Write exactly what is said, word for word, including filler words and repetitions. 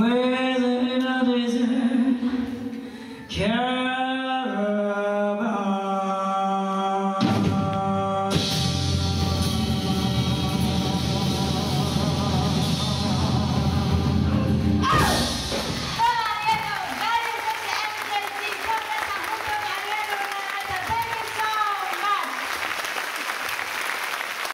where the desert carries